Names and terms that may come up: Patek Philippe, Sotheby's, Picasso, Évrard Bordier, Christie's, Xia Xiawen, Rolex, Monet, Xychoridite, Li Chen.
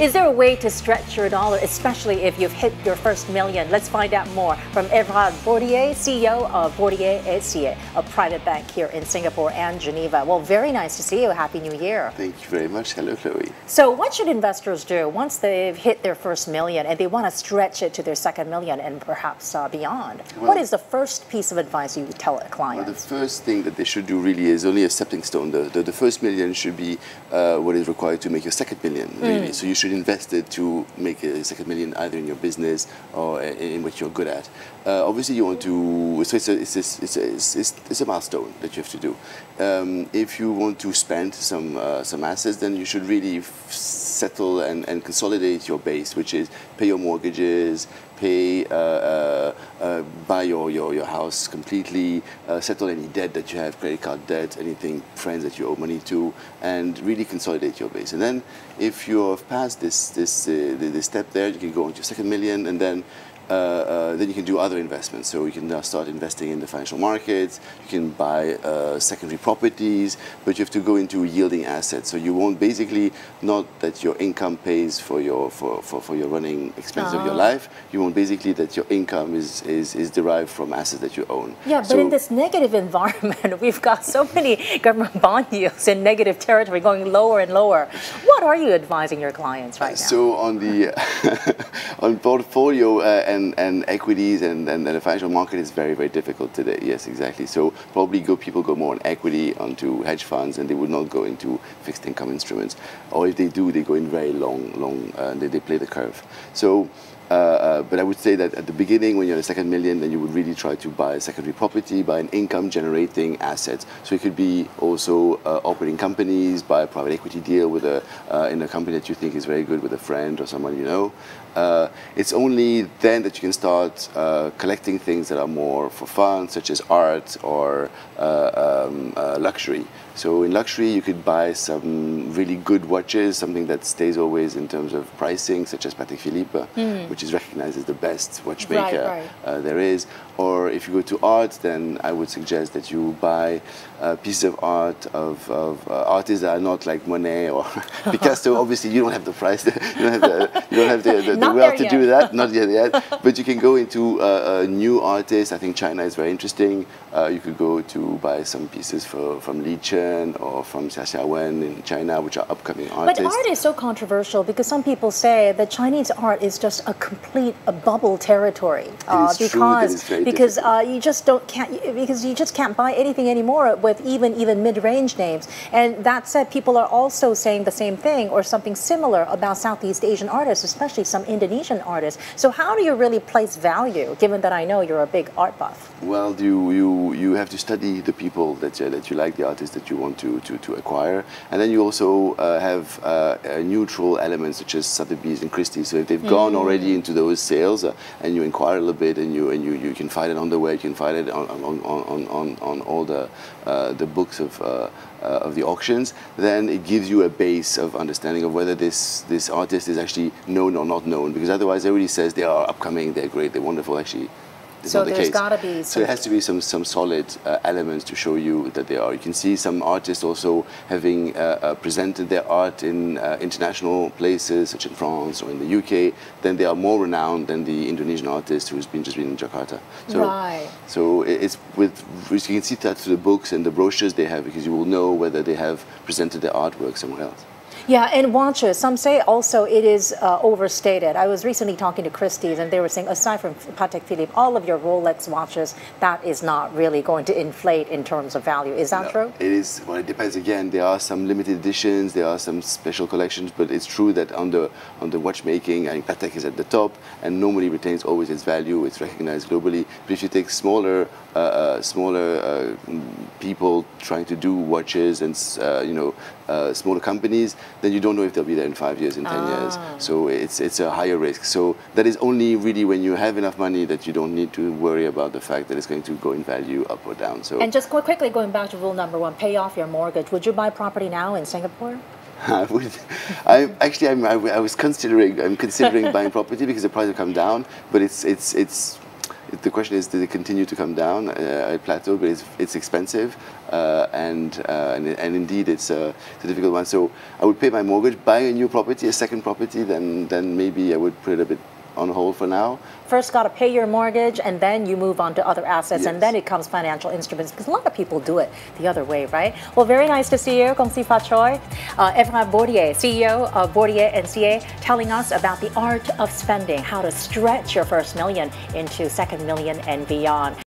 Is there a way to stretch your dollar, especially if you've hit your first million? Let's find out more from Évrard Bordier, CEO of Bordier & Cie, a private bank here in Singapore and Geneva. Well, very nice to see you. Happy New Year. Thank you very much. Hello, Chloe. So what should investors do once they've hit their first million and they want to stretch it to their second million and perhaps beyond? Well, what is the first piece of advice you would tell a client? Well, the first thing that they should do really is only a stepping stone. The first million should be what is required to make your second million, really. So you should invest it to make a second million either in your business or in what you're good at. Obviously, you want to, so it's a milestone that you have to do. If you want to spend some assets, then you should really settle and consolidate your base, which is pay your mortgages, buy your house completely, settle any debt that you have, credit card debt, anything, friends that you owe money to, and really consolidate your base. And then if you have passed this step there, you can go on to your second million, and then you can do other investments. So you can now start investing in the financial markets, you can buy secondary properties, but you have to go into yielding assets. So you won't, basically, not that your income pays for your running expenses of your life. You want basically that your income is derived from assets that you own. Yeah, but so, in this negative environment, we've got so many government bond yields in negative territory going lower and lower. What are you advising your clients right now? So on the on portfolio and equities and the financial market is very, very difficult today. Yes, exactly. So probably people go more on equity, onto hedge funds, and they would not go into fixed income instruments. Or if they do, they go in very long. They play the curve. So. But I would say that at the beginning, when you're in the second million, then you would really try to buy a secondary property, buy an income-generating asset. So it could be also operating companies, buy a private equity deal with in a company that you think is very good, with a friend or someone you know. It's only then that you can start collecting things that are more for fun, such as art or luxury. So in luxury, you could buy some really good watches, something that stays always in terms of pricing, such as Patek Philippe, which is recognized as the best watchmaker there is. Or if you go to art, then I would suggest that you buy pieces of art of artists that are not like Monet or Picasso. Obviously, you don't have the price, you don't have the wealth to do that, not yet. But you can go into new artists. I think China is very interesting. You could go to buy some pieces from Li Chen or from Xia Xiawen in China, which are upcoming artists. But art is so controversial because some people say that Chinese art is just a complete bubble territory because you just can't buy anything anymore with even mid-range names. And that said, people are also saying the same thing or something similar about Southeast Asian artists, especially some Indonesian artists. So how do you really place value, given that I know you're a big art buff? Well, you have to study the people that you like, the artists that you want to acquire, and then you also have neutral elements such as Sotheby's and Christie's. So if they've gone already into those sales, and you inquire a little bit, and you can find it on the web, you can find it on all the books of the auctions, then it gives you a base of understanding of whether this artist is actually known or not known. Because otherwise, everybody says they are upcoming, they're great, they're wonderful. Actually, so there's got to be. So it has to be some solid elements to show you that they are. You can see some artists also having presented their art in international places, such in France or in the UK. Then they are more renowned than the Indonesian artist who's just been in Jakarta. So, right. So it's with you can see that through the books and the brochures they have, because you will know whether they have presented their artwork somewhere else. Yeah, and watches. Some say also it is overstated. I was recently talking to Christie's, and they were saying, aside from Patek Philippe, all of your Rolex watches, that is not really going to inflate in terms of value. Is that true? It is. Well, it depends. Again, there are some limited editions, there are some special collections, but it's true that on the watchmaking, I mean, Patek is at the top, and normally retains always its value. It's recognized globally. But if you take smaller people trying to do watches and smaller companies, then you don't know if they'll be there in 5 years, in 10 years. So it's a higher risk. So that is only really when you have enough money that you don't need to worry about the fact that it's going to go in value up or down. So, and just quickly going back to rule number one, pay off your mortgage. Would you buy property now in Singapore? I would. I was considering buying property because the price will come down, but it's The question is, did it continue to come down? It plateaued, but it's expensive, and indeed it's a difficult one. So I would pay my mortgage, buy a new property, a second property, then maybe I would put it a bit on hold for now. First got to pay your mortgage, and then you move on to other assets, yes. And then it comes financial instruments, because a lot of people do it the other way, right? Well, very nice to see you, Kong Si Fa Choi. Évrard Bordier, CEO of Bordier & Cie, telling us about the art of spending, how to stretch your first million into second million and beyond.